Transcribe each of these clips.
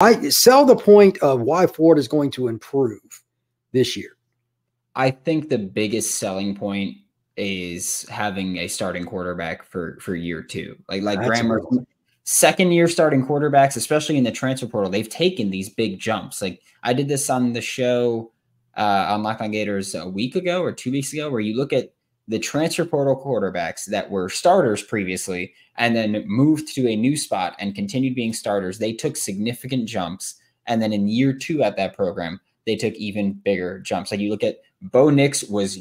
I sell the point of why Florida is going to improve this year. I think the biggest selling point is having a starting quarterback for year two. Like Graham Mertz, second-year starting quarterbacks, especially in the transfer portal, they've taken these big jumps. Like I did this on the show on Locked On Gators a week ago or 2 weeks ago, where you look at the transfer portal quarterbacks that were starters previously and then moved to a new spot and continued being starters. They took significant jumps. And then in year two at that program, they took even bigger jumps. Like you look at Bo Nix was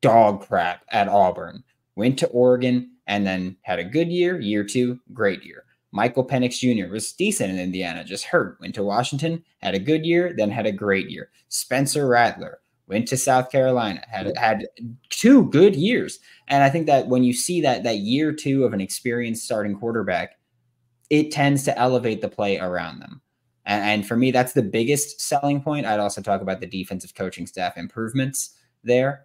dog crap at Auburn, went to Oregon, and then had a good year. Year two, great year. Michael Penix Jr. was decent in Indiana, just hurt. Went to Washington, had a good year, then had a great year. Spencer Rattler went to South Carolina, had two good years. And I think that when you see that year two of an experienced starting quarterback, it tends to elevate the play around them. And for me, that's the biggest selling point. I'd also talk about the defensive coaching staff improvements there,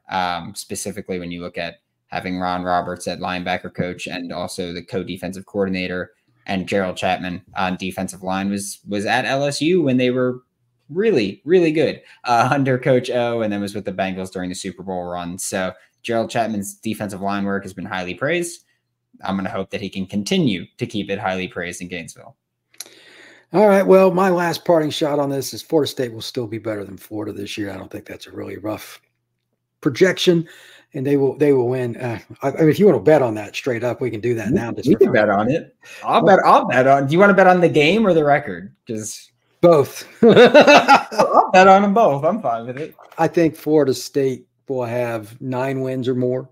specifically when you look at having Ron Roberts at linebacker coach and also the co-defensive coordinator, and Gerald Chapman on defensive line was at LSU when they were really, really good under Coach O, and then was with the Bengals during the Super Bowl run. So Gerald Chapman's defensive line work has been highly praised. I'm going to hope that he can continue to keep it highly praised in Gainesville. All right. Well, my last parting shot on this is Florida State will still be better than Florida this year. I don't think that's a really rough projection, and they will win. I mean, if you want to bet on that straight up, we can do that now. You can bet on it. I'll bet on. Do you want to bet on the game or the record? Because both. I'll bet on them both. I'm fine with it. I think Florida State will have 9 wins or more.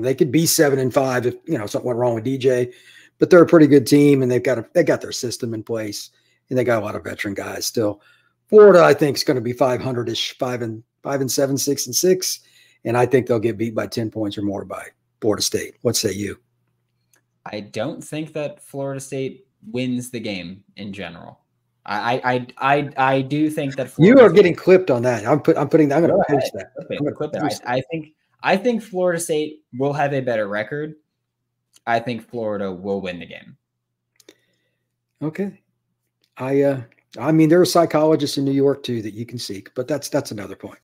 They could be 7-5 if something went wrong with DJ, but they're a pretty good team, and they got their system in place, and they got a lot of veteran guys still. Florida, I think, is going to be 500-ish, 5-7, 6-6, and I think they'll get beat by 10 points or more by Florida State. What say you? I don't think that Florida State wins the game in general. I do think that Florida State, getting clipped on that. I'm going to post that. I think Florida State will have a better record. I think Florida will win the game. Okay. I mean, there are psychologists in New York too that you can seek, but that's another point.